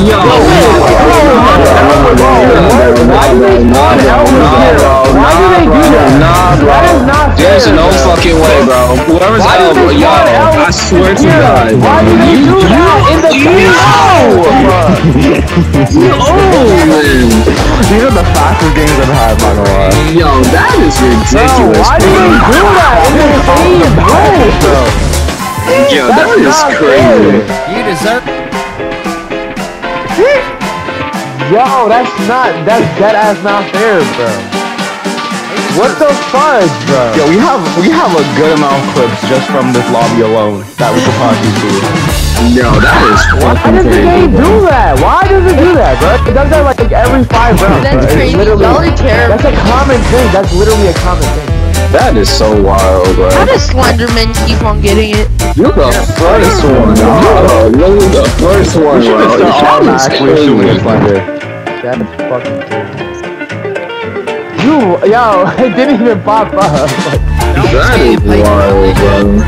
Why do they do that? There's no fucking way, bro. Whoever's out, bro, y'all, I swear to God. Why do they do that in the These are the fastest games I've had, by the way. Yo, that is ridiculous. Why do they do that in the same bro? Yo, that is crazy. You deserve. Yo, that's dead ass not fair, bro. What the fudge, bro? Yo, we have a good amount of clips just from this lobby alone that we could probably do. Yo, that is fucking crazy. Why does it do that? Why does it do that, bro? It does that like every 5 rounds. That's crazy. That's a common thing. That's literally a common thing. That is so wild, bro. How does Slenderman keep on getting it? You're the first one, bro. You're the first one, bro. That is fucking crazy. Yo, it didn't even pop up. That is wild, bro.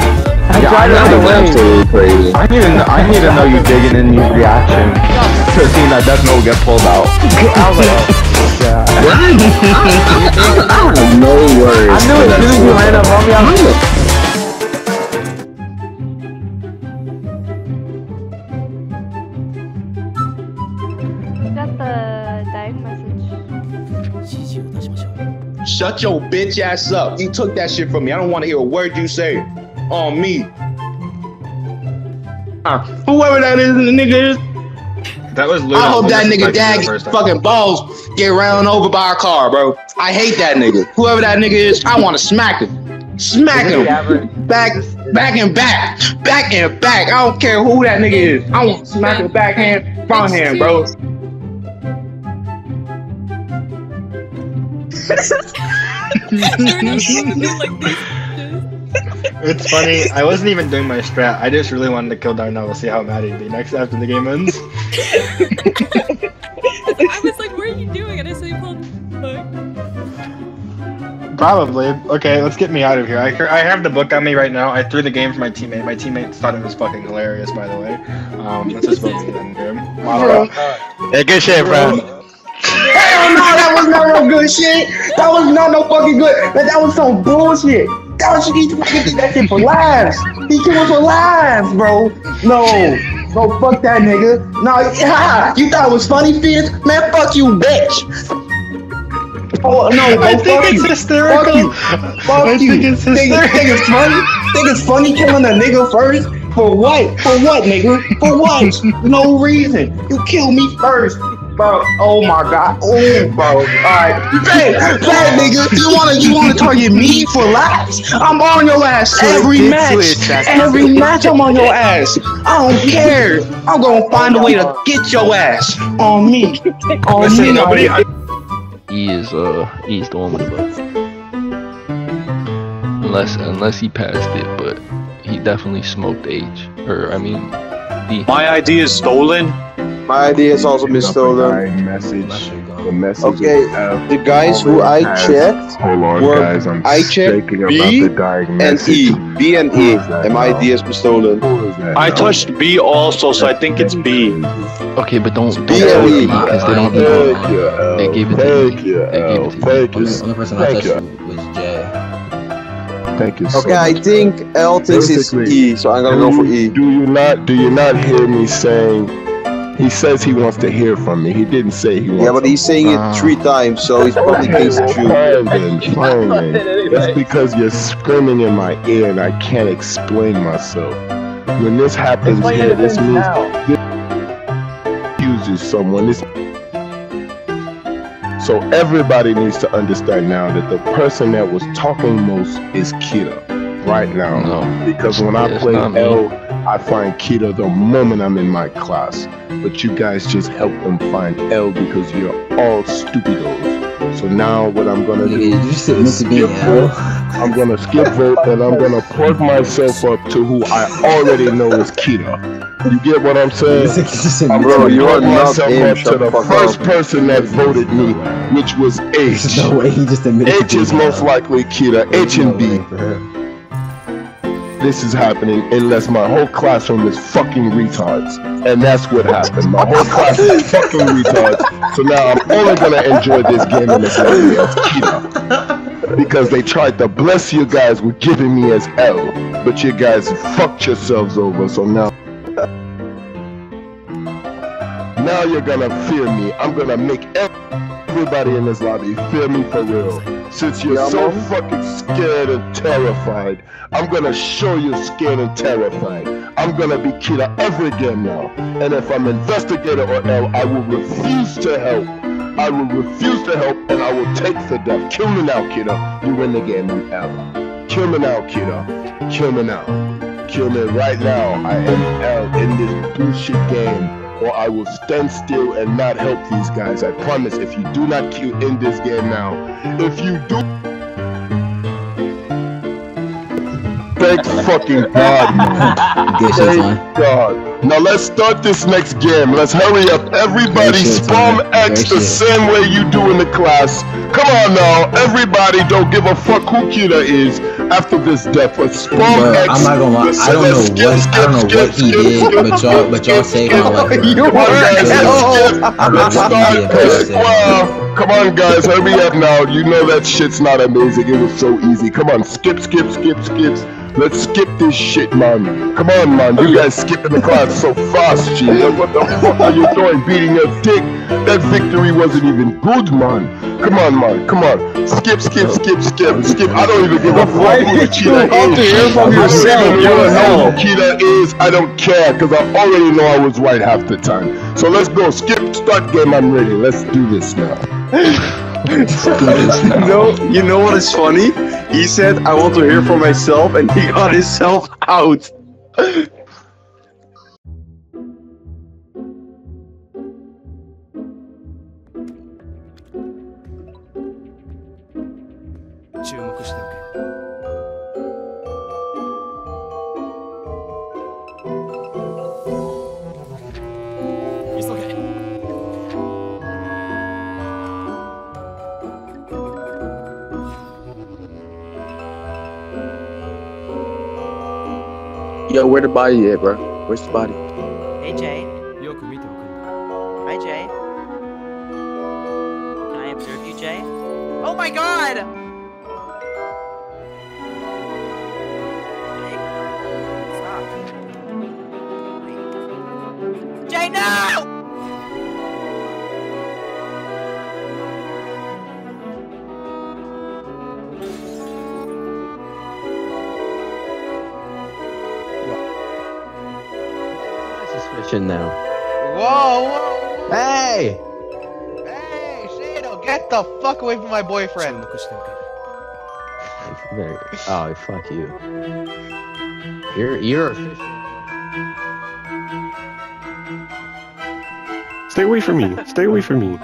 That is absolutely crazy. I need to know you digging in your reaction to a team that doesn't know get pulled out. I was like, yeah. What? I have no worries. I knew as soon as you landed on me, I got the dive message. Shut your bitch ass up. You took that shit from me. I don't want to hear a word you say on me. Whoever that is, the nigga is. That was I hope that nigga dad gets fucking balls get ran over by a car, bro. I hate that nigga. Whoever that nigga is, I want to smack him. Smack him. Back and back. I don't care who that nigga is. I want to smack him backhand, front hand, bro. It's funny, I wasn't even doing my strat. I just really wanted to kill Darnell to see how mad he'd be next after the game ends. I was like, what are you doing? And I said, well, fuck. Probably. Okay, let's get me out of here. I have the book on me right now. I threw the game for my teammate. My teammate thought it was fucking hilarious, by the way. That's just what we did here. Hey, good shit, bro. Hell no, that was not no good shit. That was not no fucking good. That was some bullshit. That was that shit for laughs. He killed us for laughs, bro. No, fuck that nigga. No, yeah, you thought it was funny, Fizz? Man, fuck you, bitch. Oh no, I think it's hysterical. Fuck you. Think it's funny killing a nigga first? For what? For what, nigga? For what? No reason. You killed me first. Bro, oh my god, oh bro, alright. Bad nigga, you wanna target me for laughs? I'm on your ass every match I'm on your ass. I don't care. I'm gonna find a way to get your ass on me. Listen, nobody. He's the only one. Unless he passed it, but he definitely smoked H. Or I mean, D. My ID is stolen. My idea has also been stolen. Okay, the guys who I checked were B and E, and my idea has been stolen. I touched B also, so I think it's B. Okay, but don't B and E because they don't. They gave it to you. The only person I touched was J. Thank you. Okay, I think L thinks it's E, so I'm gonna go for E. Do you not hear me saying? He says he wants to hear from me. He didn't say he wants. Yeah, but he's saying it 3 times, so he's probably thinks it's true. That's because you're screaming in my ear and I can't explain myself. When this happens here, this means this accuses someone. So everybody needs to understand now that the person that was talking most is Kira right now. No. Because when I play L, I find Kira the moment I'm in my class, but you guys just help them find L because you're all stupidos. So now what I'm gonna do is skip vote and I'm gonna put myself up to who I already know is Kira. You get what I'm saying? Bro, you are myself up to the first person that voted me, which was H. No way, he just admitted H is most likely Kira, H and B. This is happening unless my whole classroom is fucking retards. And that's what happened. My whole class is fucking retards. So now I'm only gonna enjoy this game in this way as Kira. Because they tried to bless you guys with giving me as L, but you guys fucked yourselves over, so now you're gonna fear me. I'm gonna make everybody in this lobby fear me for real. Since you're so fucking scared and terrified, I'm gonna show you scared and terrified. I'm gonna be Kira every game now. And if I'm investigator or L, I will refuse to help. I will refuse to help and I will take the death. Kill me now, Kira. You win the game, I'm L. Kill me now, Kira. Kill me now. Kill me right now. I am L in this bullshit game. Or I will stand still and not help these guys. I promise, if you do not kill in this game now, if you do... Thank fucking God, man. Good shit, man. Thank God. Now let's start this next game. Let's hurry up. Everybody spam X the same way you do in the class. Come on now. Everybody, don't give a fuck who Kira is after this death. Let's spam X. I'm not gonna lie. I don't know what he did, but y'all saved my life. You want to I'm not Come on guys, hurry up now. You know that shit's not amazing. It was so easy. Come on, skip. Let's skip this shit, man. Come on, man. You guys skipping the class so fast, G. What the fuck are you doing? Beating your dick? That victory wasn't even good, man. Come on, man. Come on. Skip. I don't even give a fuck who the Kira is. I don't care, because I already know I was right half the time. So let's go. Skip, start game. I'm ready. Let's do this now. No, you know what is funny? He said, I want to hear for myself, and he got himself out. Yo, where the body at, bro? Where's the body? Hey, Jay. Hi, Jay. Can I observe you, Jay? Oh my God! Jay, stop. Jay, no! Now. Whoa, whoa, whoa! Hey! Hey, Shado, get the fuck away from my boyfriend! Oh, fuck you! You're official. Stay away from me! Stay away from me!